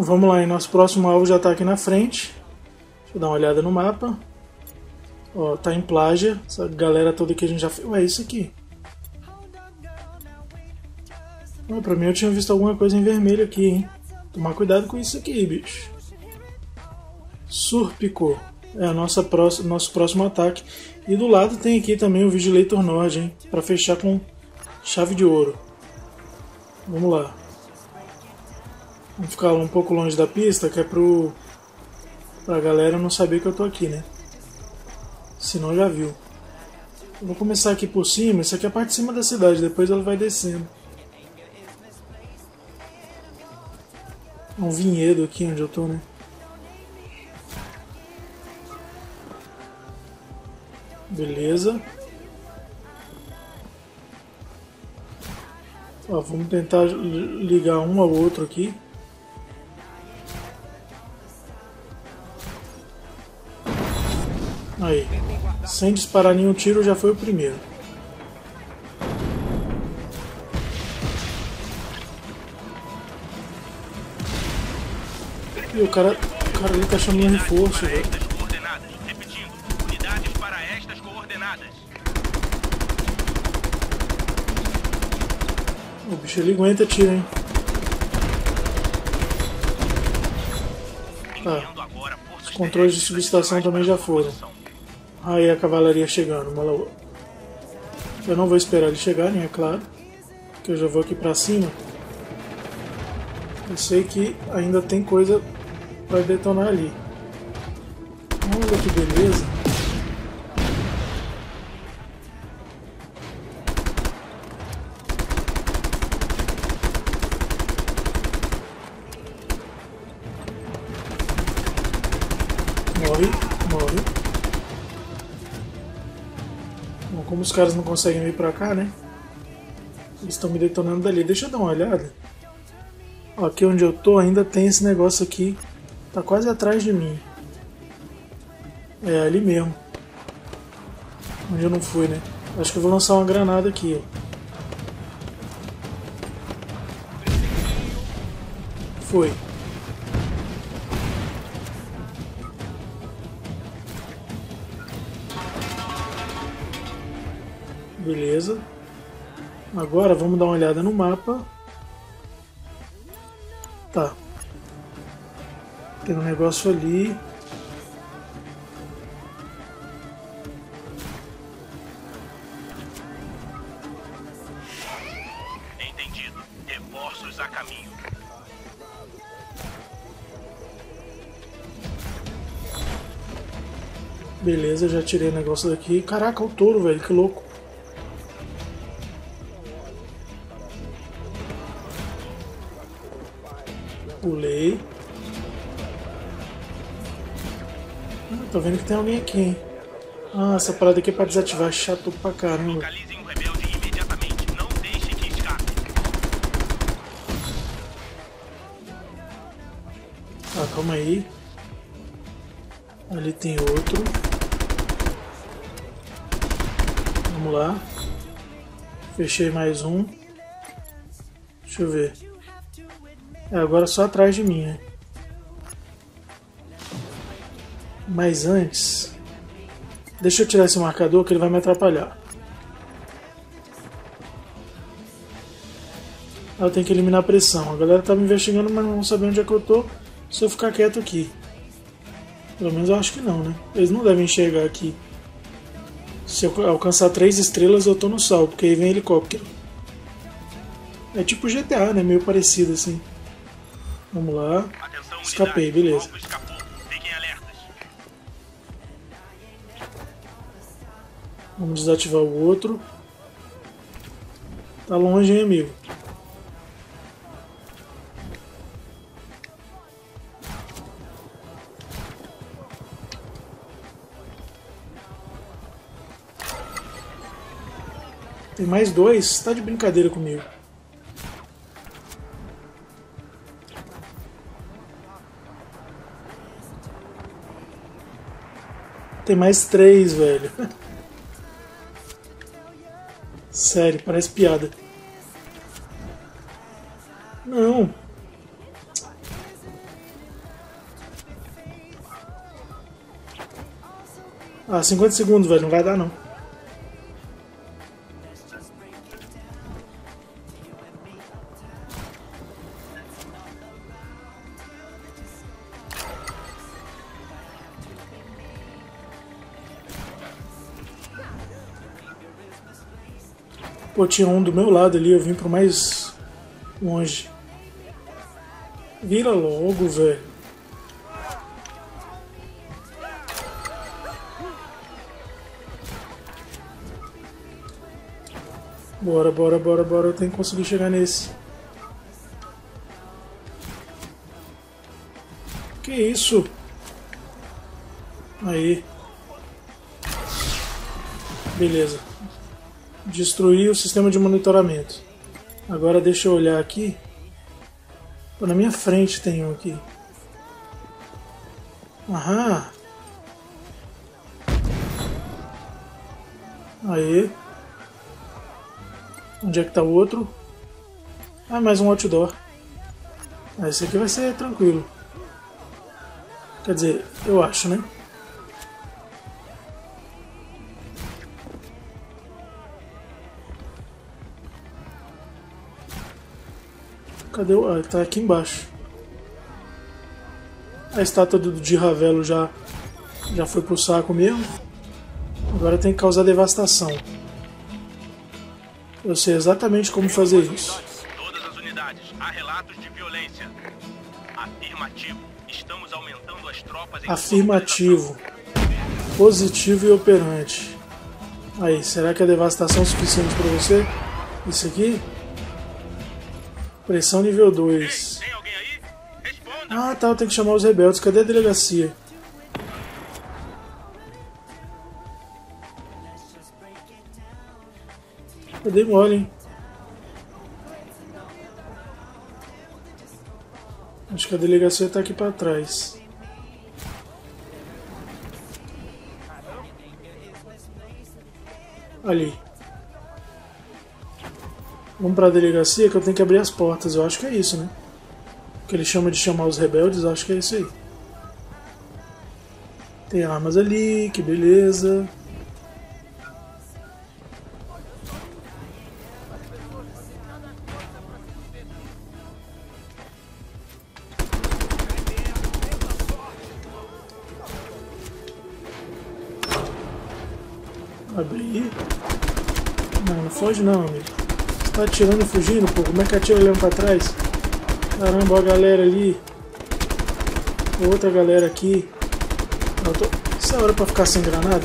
Vamos lá, hein? Nosso próximo alvo já está aqui na frente. Deixa eu dar uma olhada no mapa. Ó, tá em Plaja. Essa galera toda que a gente já fez. Ué, isso aqui. Ué, pra mim eu tinha visto alguma coisa em vermelho aqui, hein? Tomar cuidado com isso aqui, bicho. Surpico. É o nosso próximo ataque. E do lado tem aqui também o Vigilator Nord, hein? Pra fechar com chave de ouro. Vamos lá. Vamos ficar um pouco longe da pista, que é pra galera não saber que eu tô aqui, né? Senão já viu. Eu vou começar aqui por cima. Isso aqui é a parte de cima da cidade, depois ela vai descendo. É um vinhedo aqui onde eu tô, né? Beleza. Ó, vamos tentar ligar um ao outro aqui. Aí. Sem disparar nenhum tiro, já foi o primeiro. E o cara ali tá chamando reforço, velho. O bicho ali aguenta tiro, hein? Tá. Os controles de subestação também já foram. Aí a cavalaria chegando, maluco. Eu não vou esperar eles chegarem, é claro. Porque eu já vou aqui pra cima. Eu sei que ainda tem coisa pra detonar ali. Olha que beleza. Morre. Bom, como os caras não conseguem vir pra cá, né? Eles estão me detonando dali. Deixa eu dar uma olhada. Ó, aqui onde eu tô ainda tem esse negócio aqui. Tá quase atrás de mim. É ali mesmo. Onde eu não fui, né? Acho que eu vou lançar uma granada aqui, ó. Foi. Beleza. Agora vamos dar uma olhada no mapa. Tá. Tem um negócio ali. Entendido. Reforços a caminho. Beleza, já tirei o negócio daqui. Caraca, o touro, velho, que louco. Pulei. Tô vendo que tem alguém aqui, hein? Ah, essa parada aqui é pra desativar. Chato pra caramba. Localize um rebelde imediatamente. Não deixe que escape. Ah, calma aí. Ali tem outro. Vamos lá. Fechei mais um. Deixa eu ver. É, agora só atrás de mim, né? Mas antes, deixa eu tirar esse marcador que ele vai me atrapalhar. Eu tenho que eliminar a pressão. A galera tá me investigando, mas não vão saber onde é que eu tô se eu ficar quieto aqui. Pelo menos eu acho que não, né? Eles não devem enxergar aqui. Se eu alcançar 3 estrelas, eu tô no sal, porque aí vem helicóptero. É tipo GTA, né? Meio parecido assim. Vamos lá. Escapei, beleza. Vamos desativar o outro. Tá longe, hein, amigo? Tem mais 2? Tá de brincadeira comigo. Tem mais 3, velho. Sério, parece piada. Não. Ah, 50 segundos, velho. Não vai dar, não. Pô, tinha um do meu lado ali, eu vim pro mais longe. Vira logo, velho. Bora, bora, bora, bora. Eu tenho que conseguir chegar nesse. Que isso? Aí. Beleza. Destruí o sistema de monitoramento. Agora deixa eu olhar aqui. Pô, na minha frente tem um aqui. Aham. Aí. Onde é que tá o outro? Ah, mais um outdoor. Ah, esse aqui vai ser tranquilo. Quer dizer, eu acho, né? Cadê o... Ah, tá aqui embaixo. A estátua do Di Ravello já foi pro saco mesmo. Agora tem que causar devastação. Eu sei exatamente como fazer isso. Todas as unidades, há relatos de violência. Afirmativo. Estamos aumentando as tropas em... Afirmativo. Positivo e operante. Aí, será que é devastação suficiente para você? Isso aqui? Pressão nível 2. Ei, tem alguém aí? Responda. Ah, tá, eu tenho que chamar os rebeldes. Cadê a delegacia? Eu dei mole, hein? Acho que a delegacia tá aqui pra trás. Ali. Vamos pra delegacia que eu tenho que abrir as portas. Eu acho que é isso, né? O que ele chama de chamar os rebeldes, eu acho que é isso aí. Tem armas ali, que beleza. Abrir. Não, não foge não, amigo. Tá atirando e fugindo, pô. Como é que atira olhando pra trás? Caramba, ó a galera ali. Outra galera aqui. Isso é hora pra ficar sem granada?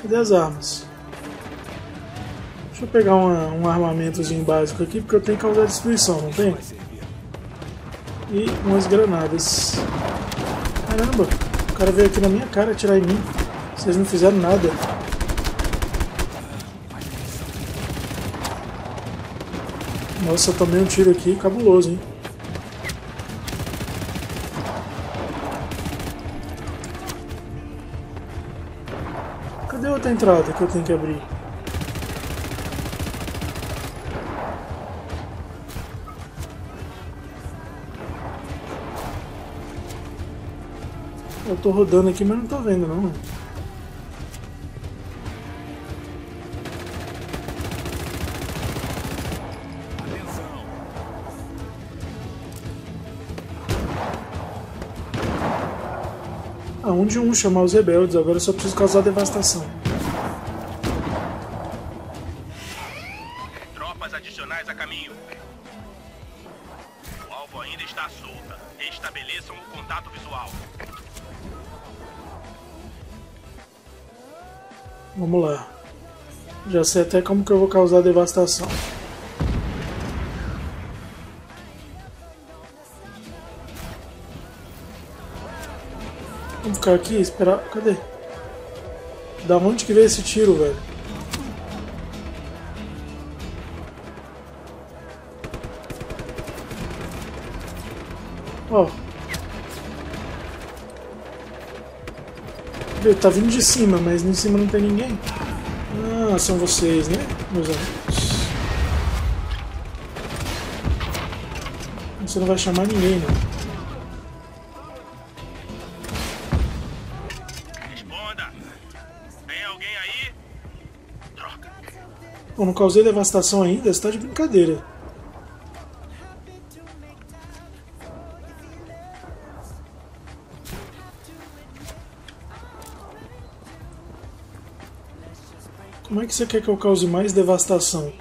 Cadê as armas? Deixa eu pegar um armamentozinho básico aqui, porque eu tenho que causar destruição, não tem? E umas granadas. Caramba, o cara veio aqui na minha cara atirar em mim. Vocês não fizeram nada. Nossa, eu tomei um tiro aqui cabuloso, hein? Cadê a outra entrada que eu tenho que abrir? Eu tô rodando aqui, mas não tô vendo, não. Aonde um chamar os rebeldes, agora eu só preciso causar devastação. Tropas adicionais a caminho. O alvo ainda está à solta. Estabeleçam o contato visual. Vamos lá. Já sei até como que eu vou causar devastação. Vamos ficar aqui e esperar... Cadê? Da onde que veio esse tiro, velho? Ó. Tá vindo de cima, mas em cima não tem ninguém. Ah, são vocês, né, meus amigos? Você não vai chamar ninguém, né? causei devastação ainda? Você tá de brincadeira. Como é que você quer que eu cause mais devastação?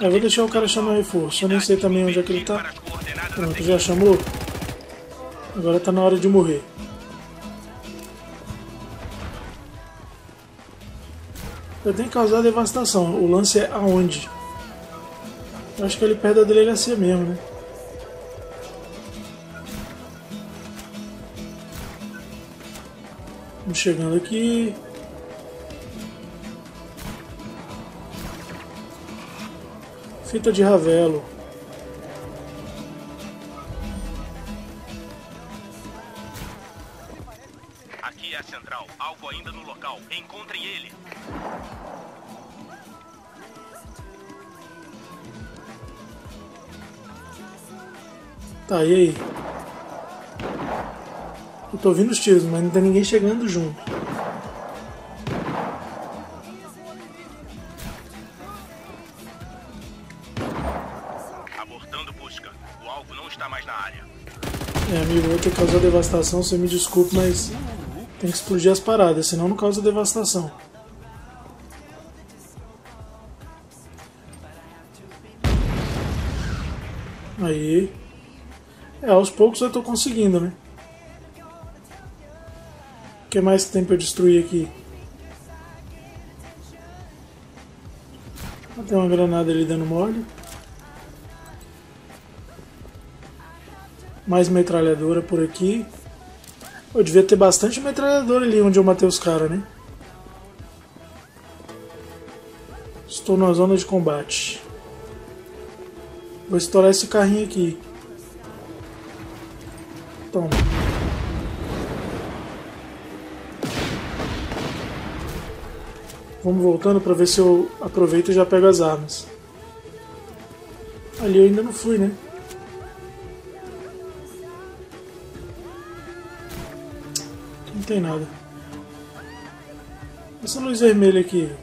Eu vou deixar o cara chamar reforço. Eu nem sei também onde é que ele tá. Pronto, já chamou? Agora tá na hora de morrer. Eu tenho que causar devastação. O lance é aonde? Eu acho que ele perde a delegacia mesmo, né? Vamos chegando aqui. Fita de Ravello. Aqui é a central. Alvo ainda no local. Encontrem ele. Tá, e aí? Eu tô ouvindo os tiros, mas não tem ninguém chegando junto. Causar devastação, você me desculpe, mas tem que explodir as paradas, senão não causa devastação. Aí. É, aos poucos eu tô conseguindo, né? O que mais que tem pra eu destruir aqui? Tem uma granada ali dando mole. Mais metralhadora por aqui. Eu devia ter bastante metralhadora ali onde eu matei os caras, né? Estou na zona de combate. Vou estourar esse carrinho aqui. Toma. Vamos voltando para ver se eu aproveito e já pego as armas. Ali eu ainda não fui, né? Não tem nada. Essa luz vermelha aqui.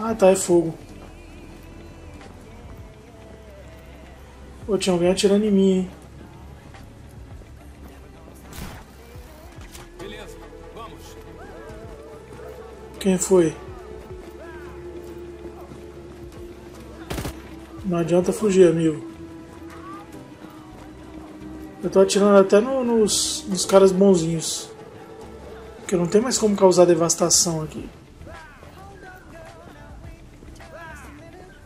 Ah tá, é fogo. Pô, tinha alguém atirando em mim, hein? Beleza, vamos. Quem foi? Não adianta fugir, amigo. Eu tô atirando até nos caras bonzinhos. Porque não tem mais como causar devastação aqui.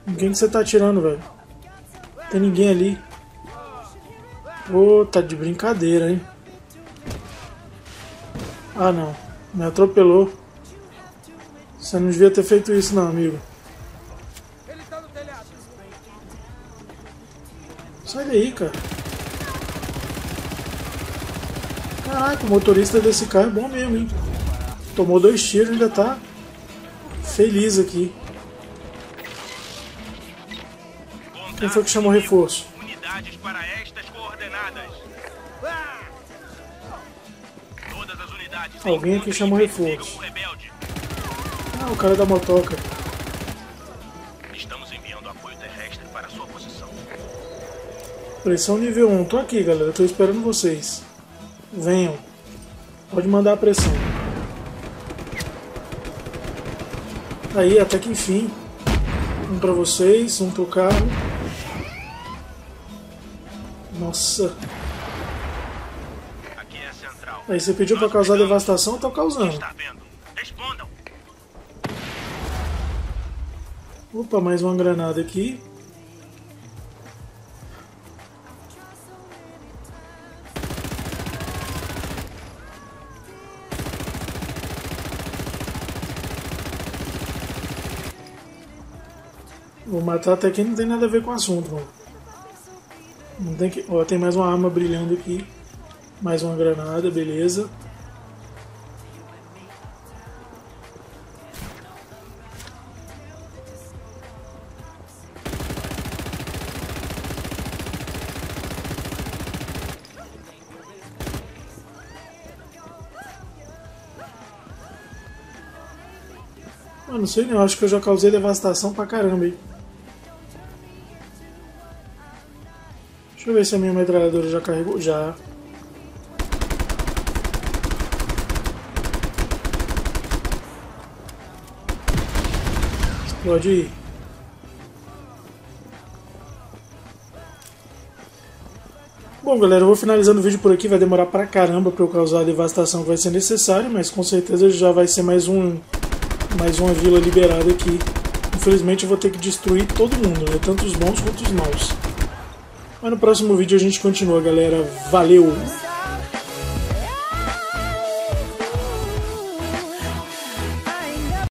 Ninguém que você tá atirando, velho. Tem ninguém ali. Ô, tá de brincadeira, hein? Ah, não. Me atropelou. Você não devia ter feito isso, não, amigo. Sai daí, cara. Caraca, o motorista desse carro é bom mesmo, hein? Tomou 2 tiros e ainda tá feliz aqui. Quem foi que chamou reforço? Unidades para estas coordenadas. Todas as unidades. Alguém aqui chamou reforço. Ah, o cara da motoca. Estamos enviando apoio terrestre para sua posição. Pressão nível 1. Tô aqui, galera. Tô esperando vocês. Venham. Pode mandar a pressão. Aí, até que enfim. Um pra vocês, um pro carro. Nossa. Aqui é a central. Aí você pediu pra causar devastação, eu tô causando. Opa, mais uma granada aqui. Vou matar até quem não tem nada a ver com o assunto, mano. Não tem que... Ó, tem mais uma arma brilhando aqui. Mais uma granada, beleza. não sei não, acho que eu já causei devastação pra caramba aí. Deixa eu ver se a minha metralhadora já carregou, já. Explode aí. Bom, galera, eu vou finalizando o vídeo por aqui, vai demorar pra caramba pra eu causar a devastação que vai ser necessária, mas com certeza já vai ser mais uma vila liberada aqui. Infelizmente eu vou ter que destruir todo mundo, né? Tanto os bons quanto os maus. Mas no próximo vídeo a gente continua, galera. Valeu!